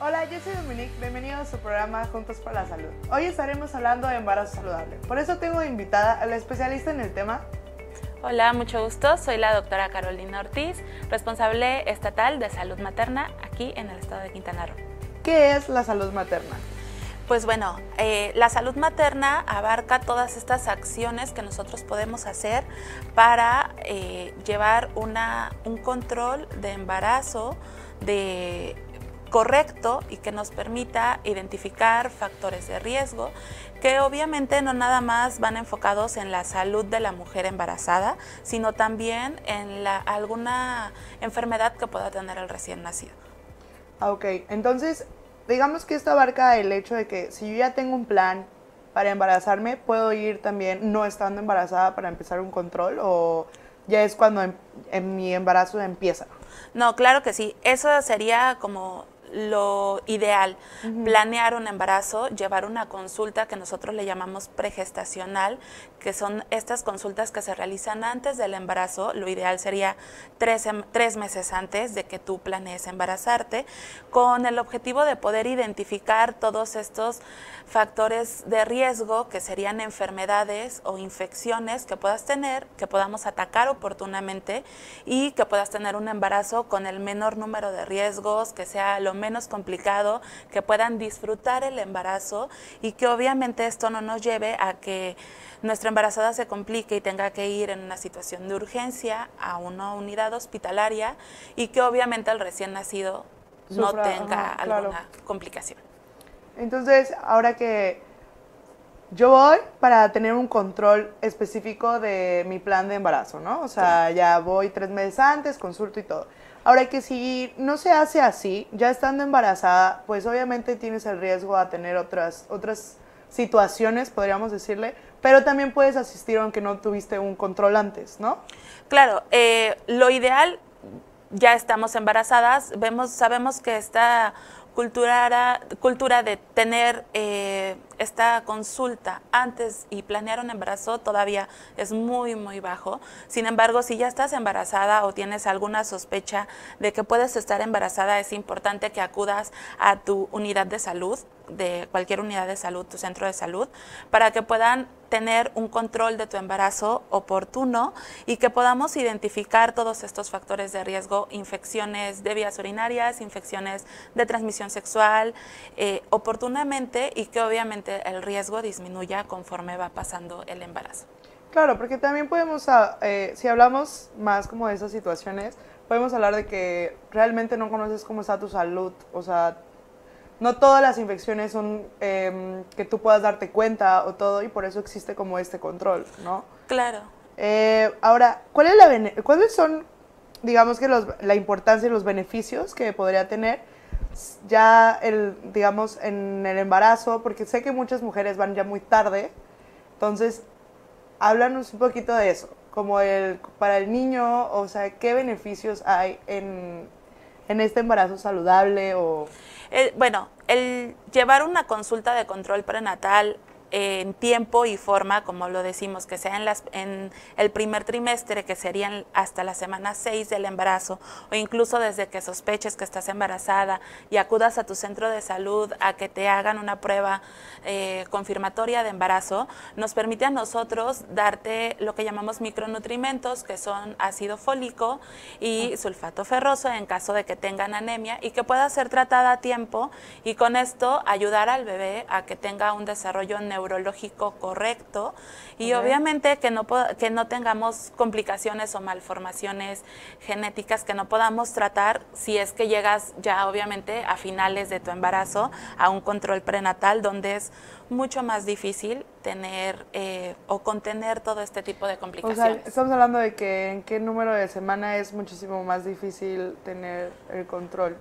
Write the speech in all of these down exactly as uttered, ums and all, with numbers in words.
Hola, yo soy Dominique, bienvenidos a su programa Juntos por la Salud. Hoy estaremos hablando de embarazo saludable, por eso tengo invitada a la especialista en el tema. Hola, mucho gusto, soy la doctora Carolina Ortiz, responsable estatal de salud materna aquí en el estado de Quintana Roo. ¿Qué es la salud materna? Pues bueno, eh, la salud materna abarca todas estas acciones que nosotros podemos hacer para eh, llevar una, un control de embarazo de correcto y que nos permita identificar factores de riesgo que obviamente no nada más van enfocados en la salud de la mujer embarazada, sino también en la, alguna enfermedad que pueda tener el recién nacido. Ok, entonces digamos que esto abarca el hecho de que si yo ya tengo un plan para embarazarme, ¿puedo ir también no estando embarazada para empezar un control o ya es cuando en, en mi embarazo empieza? No, claro que sí. Eso sería como lo ideal, uh-huh. Planear un embarazo, llevar una consulta que nosotros le llamamos pregestacional, que son estas consultas que se realizan antes del embarazo. Lo ideal sería tres, tres meses antes de que tú planees embarazarte, con el objetivo de poder identificar todos estos factores de riesgo que serían enfermedades o infecciones que puedas tener, que podamos atacar oportunamente y que puedas tener un embarazo con el menor número de riesgos, que sea lo menos menos complicado, que puedan disfrutar el embarazo y que obviamente esto no nos lleve a que nuestra embarazada se complique y tenga que ir en una situación de urgencia a una unidad hospitalaria y que obviamente el recién nacido no Sufra, tenga ajá, alguna claro. complicación. Entonces, ahora que yo voy para tener un control específico de mi plan de embarazo, ¿no? O sea, sí. ya voy tres meses antes, consulto y todo. Ahora que si no se hace así, ya estando embarazada, pues obviamente tienes el riesgo a tener otras, otras situaciones, podríamos decirle, pero también puedes asistir aunque no tuviste un control antes, ¿no? Claro, eh, lo ideal, ya estamos embarazadas, vemos, sabemos que esta cultura, cultura de tener eh, esta consulta antes y planear un embarazo todavía es muy, muy bajo. Sin embargo, si ya estás embarazada o tienes alguna sospecha de que puedes estar embarazada, es importante que acudas a tu unidad de salud, de cualquier unidad de salud, tu centro de salud, para que puedan tener un control de tu embarazo oportuno y que podamos identificar todos estos factores de riesgo, infecciones de vías urinarias, infecciones de transmisión sexual, eh, oportunamente y que obviamente el riesgo disminuya conforme va pasando el embarazo. Claro, porque también podemos, eh, si hablamos más como de esas situaciones, podemos hablar de que realmente no conoces cómo está tu salud, o sea, no todas las infecciones son eh, que tú puedas darte cuenta o todo, y por eso existe como este control, ¿no? Claro. Eh, ahora, ¿cuál es la, ¿cuáles son, digamos, que los, la importancia y los beneficios que podría tener ya, el, digamos, en el embarazo? Porque sé que muchas mujeres van ya muy tarde, entonces, háblanos un poquito de eso, como el, para el niño, o sea, ¿qué beneficios hay en, en este embarazo saludable? O eh, bueno, el llevar una consulta de control prenatal en tiempo y forma, como lo decimos, que sea en, las, en el primer trimestre, que serían hasta la semana seis del embarazo, o incluso desde que sospeches que estás embarazada y acudas a tu centro de salud a que te hagan una prueba eh, confirmatoria de embarazo, nos permite a nosotros darte lo que llamamos micronutrimentos, que son ácido fólico y sulfato ferroso en caso de que tengan anemia, y que pueda ser tratada a tiempo y con esto ayudar al bebé a que tenga un desarrollo neurológico neurológico correcto y okay. obviamente que no, que no tengamos complicaciones o malformaciones genéticas que no podamos tratar si es que llegas ya obviamente a finales de tu embarazo a un control prenatal, donde es mucho más difícil tener eh, o contener todo este tipo de complicaciones. O sea, estamos hablando de que en qué número de semana es muchísimo más difícil tener el control.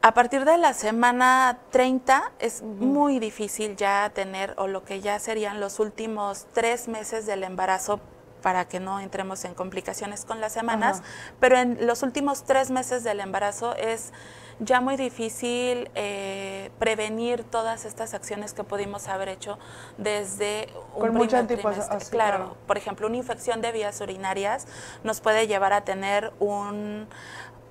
A partir de la semana treinta es muy difícil ya tener, o lo que ya serían los últimos tres meses del embarazo, para que no entremos en complicaciones con las semanas, ajá. pero en los últimos tres meses del embarazo es ya muy difícil eh, prevenir todas estas acciones que pudimos haber hecho desde un con primer trimestre. Así, claro, claro, por ejemplo, una infección de vías urinarias nos puede llevar a tener un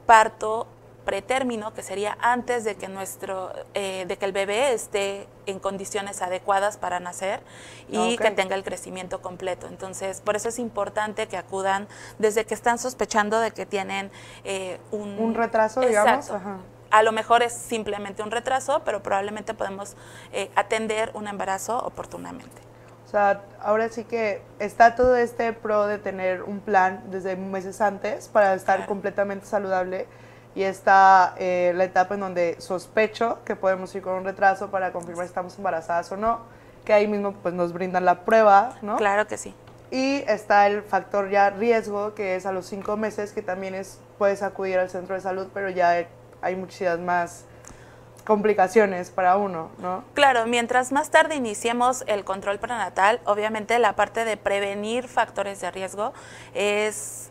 parto pretérmino, que sería antes de que, nuestro, eh, de que el bebé esté en condiciones adecuadas para nacer y okay. que tenga el crecimiento completo. Entonces, por eso es importante que acudan desde que están sospechando de que tienen eh, un, un retraso, digamos. Exacto. Ajá. A lo mejor es simplemente un retraso, pero probablemente podemos eh, atender un embarazo oportunamente. O sea, ahora sí que está todo este pro de tener un plan desde meses antes para estar claro. completamente saludable, y está eh, la etapa en donde sospecho que podemos ir con un retraso para confirmar si estamos embarazadas o no, que ahí mismo pues nos brindan la prueba, ¿no? Claro que sí. Y está el factor ya riesgo, que es a los cinco meses, que también es puedes acudir al centro de salud, pero ya el, hay muchísimas más complicaciones para uno, ¿no? Claro, mientras más tarde iniciemos el control prenatal, obviamente la parte de prevenir factores de riesgo es...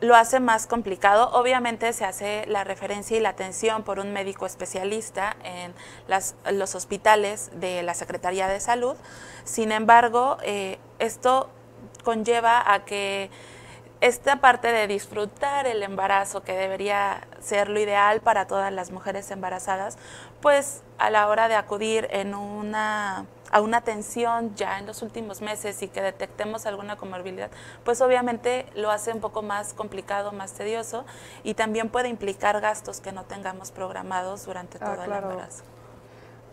lo hace más complicado. Obviamente se hace la referencia y la atención por un médico especialista en las, los hospitales de la Secretaría de Salud. Sin embargo, eh, esto conlleva a que esta parte de disfrutar el embarazo, que debería ser lo ideal para todas las mujeres embarazadas, pues a la hora de acudir en una, a una atención ya en los últimos meses y que detectemos alguna comorbilidad, pues obviamente lo hace un poco más complicado, más tedioso, y también puede implicar gastos que no tengamos programados durante ah, todo claro. el embarazo.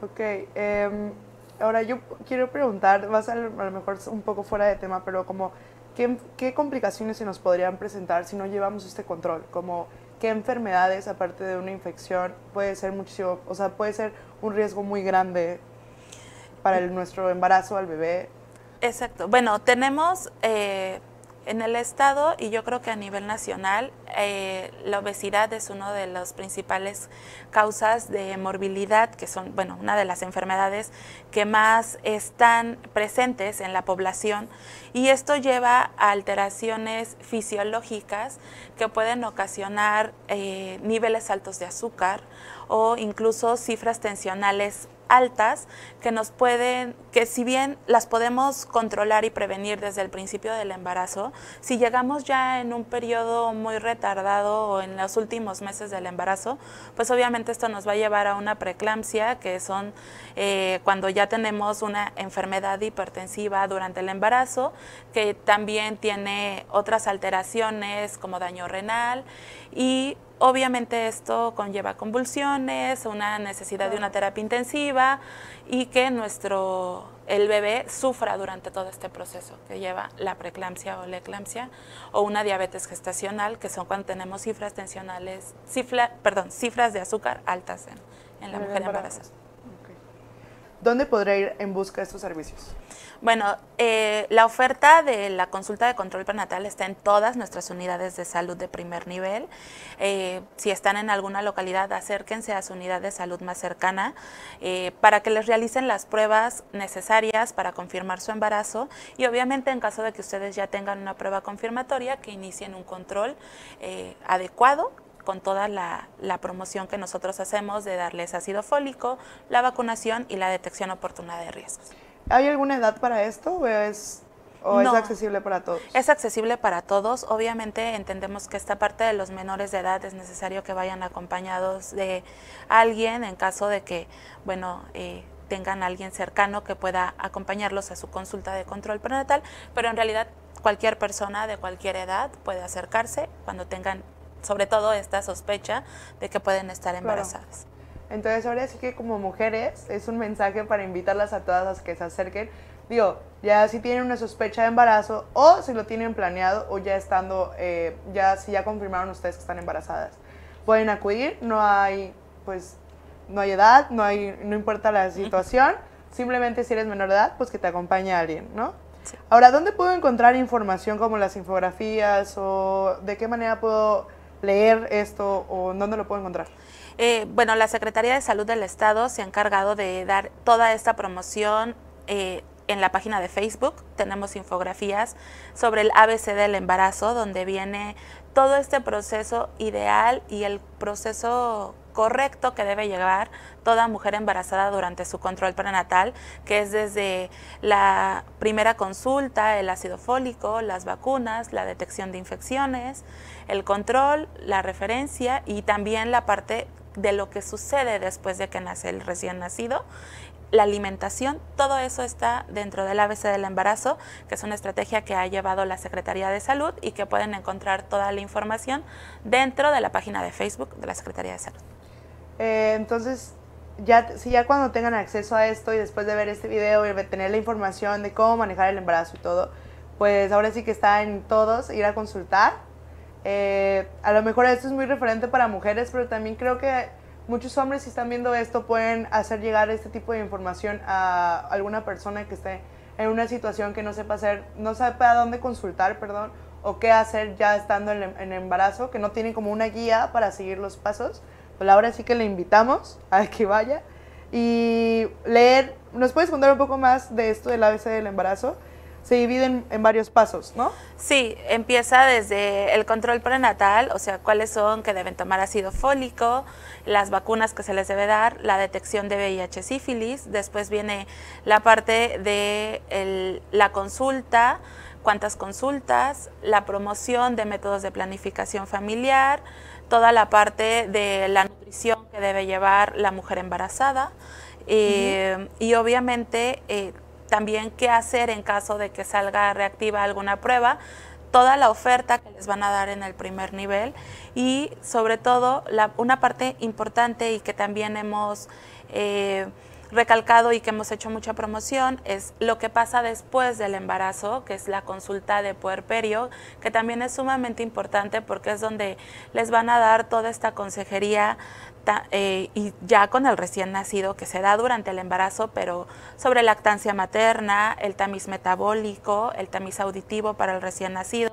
Ok, eh, ahora yo quiero preguntar, va a ser a lo mejor un poco fuera de tema, pero como... ¿Qué, ¿Qué complicaciones se nos podrían presentar si no llevamos este control? Como qué enfermedades, aparte de una infección, puede ser muchísimo, o sea, puede ser un riesgo muy grande para el, nuestro embarazo, al bebé. Exacto. Bueno, tenemos eh, en el estado, y yo creo que a nivel nacional, eh, la obesidad es una de las principales causas de morbilidad, que son, bueno, una de las enfermedades que más están presentes en la población, y esto lleva a alteraciones fisiológicas que pueden ocasionar eh, niveles altos de azúcar o incluso cifras tensionales altas que nos pueden, que si bien las podemos controlar y prevenir desde el principio del embarazo, si llegamos ya en un periodo muy retardado o en los últimos meses del embarazo, pues obviamente esto nos va a llevar a una preeclampsia, que son eh, cuando ya tenemos una enfermedad hipertensiva durante el embarazo, que también tiene otras alteraciones como daño renal, y obviamente esto conlleva convulsiones, una necesidad de una terapia intensiva, y que nuestro, el bebé sufra durante todo este proceso que lleva la preeclampsia o la eclampsia, o una diabetes gestacional, que son cuando tenemos cifras tensionales, cifra, perdón, cifras de azúcar altas en, en la mujer embarazada. Okay. ¿Dónde podrá ir en busca de estos servicios? Bueno, eh, la oferta de la consulta de control prenatal está en todas nuestras unidades de salud de primer nivel. Eh, si están en alguna localidad, acérquense a su unidad de salud más cercana eh, para que les realicen las pruebas necesarias para confirmar su embarazo, y obviamente en caso de que ustedes ya tengan una prueba confirmatoria, que inicien un control eh, adecuado, con toda la, la promoción que nosotros hacemos de darles ácido fólico, la vacunación y la detección oportuna de riesgos. ¿Hay alguna edad para esto o es, o no, es accesible para todos? Es accesible para todos. Obviamente entendemos que esta parte de los menores de edad es necesario que vayan acompañados de alguien en caso de que, bueno, eh, tengan a alguien cercano que pueda acompañarlos a su consulta de control prenatal, pero en realidad cualquier persona de cualquier edad puede acercarse cuando tengan, sobre todo, esta sospecha de que pueden estar embarazadas. Claro. Entonces ahora sí que como mujeres es un mensaje para invitarlas a todas a que se acerquen. Digo, ya si tienen una sospecha de embarazo, o si lo tienen planeado, o ya estando, eh, ya si ya confirmaron ustedes que están embarazadas, pueden acudir. No hay, pues, no hay edad, no hay, no importa la situación. Simplemente si eres menor de edad, pues que te acompañe a alguien, ¿no? Sí. Ahora, ¿dónde puedo encontrar información como las infografías, o de qué manera puedo leer esto, o dónde lo puedo encontrar? Eh, bueno, la Secretaría de Salud del Estado se ha encargado de dar toda esta promoción eh, en la página de Facebook tenemos infografías sobre el A B C del embarazo, donde viene todo este proceso ideal y el proceso correcto que debe llevar toda mujer embarazada durante su control prenatal, que es desde la primera consulta, el ácido fólico, las vacunas, la detección de infecciones, el control, la referencia y también la parte de lo que sucede después de que nace el recién nacido. La alimentación, todo eso está dentro del A B C del embarazo, que es una estrategia que ha llevado la Secretaría de Salud y que pueden encontrar toda la información dentro de la página de Facebook de la Secretaría de Salud. Eh, entonces, ya, si ya cuando tengan acceso a esto y después de ver este video y tener la información de cómo manejar el embarazo y todo, pues ahora sí que está en todos ir a consultar. Eh, a lo mejor esto es muy referente para mujeres, pero también creo que muchos hombres, si están viendo esto, pueden hacer llegar este tipo de información a alguna persona que esté en una situación que no sepa hacer, no sepa a dónde consultar, perdón, o qué hacer ya estando en, en embarazo, que no tienen como una guía para seguir los pasos. Pues ahora sí que le invitamos a que vaya y leer. ¿Nos puedes contar un poco más de esto del A B C del embarazo? Se dividen en varios pasos, ¿no? Sí, empieza desde el control prenatal, o sea, cuáles son, que deben tomar ácido fólico, las vacunas que se les debe dar, la detección de V I H sífilis, después viene la parte de el, la consulta, cuántas consultas, la promoción de métodos de planificación familiar, toda la parte de la nutrición que debe llevar la mujer embarazada eh, uh-huh. y obviamente eh, también qué hacer en caso de que salga reactiva alguna prueba, toda la oferta que les van a dar en el primer nivel y sobre todo la, una parte importante y que también hemos eh, recalcado y que hemos hecho mucha promoción es lo que pasa después del embarazo, que es la consulta de puerperio, que también es sumamente importante porque es donde les van a dar toda esta consejería Eh, y ya con el recién nacido que se da durante el embarazo, pero sobre lactancia materna, el tamiz metabólico, el tamiz auditivo para el recién nacido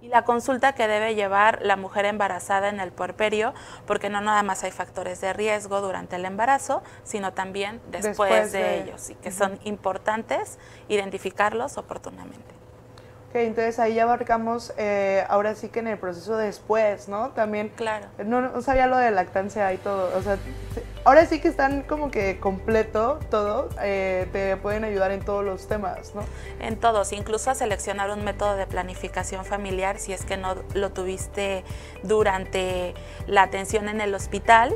y la consulta que debe llevar la mujer embarazada en el puerperio, porque no nada más hay factores de riesgo durante el embarazo, sino también después, después de, de ellos, y que uh-huh. son importantes identificarlos oportunamente. Ok, entonces ahí ya abarcamos, eh, ahora sí que en el proceso después, ¿no? También, claro. No, no sabía lo de lactancia y todo, o sea, ahora sí que están como que completo todo, eh, te pueden ayudar en todos los temas, ¿no? En todos, incluso a seleccionar un método de planificación familiar si es que no lo tuviste durante la atención en el hospital.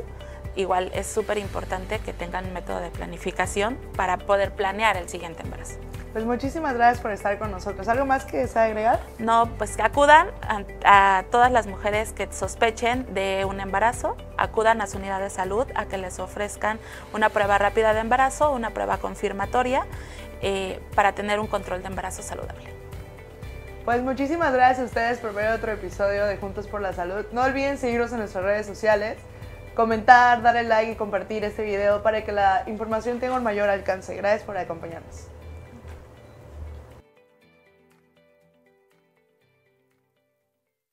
Igual es súper importante que tengan un método de planificación para poder planear el siguiente embarazo. Pues muchísimas gracias por estar con nosotros. ¿Algo más que desea agregar? No, pues acudan a, a todas las mujeres que sospechen de un embarazo, acudan a su unidad de salud a que les ofrezcan una prueba rápida de embarazo, una prueba confirmatoria eh, para tener un control de embarazo saludable. Pues muchísimas gracias a ustedes por ver otro episodio de Juntos por la Salud. No olviden seguirnos en nuestras redes sociales, comentar, darle like y compartir este video para que la información tenga un mayor alcance. Gracias por acompañarnos.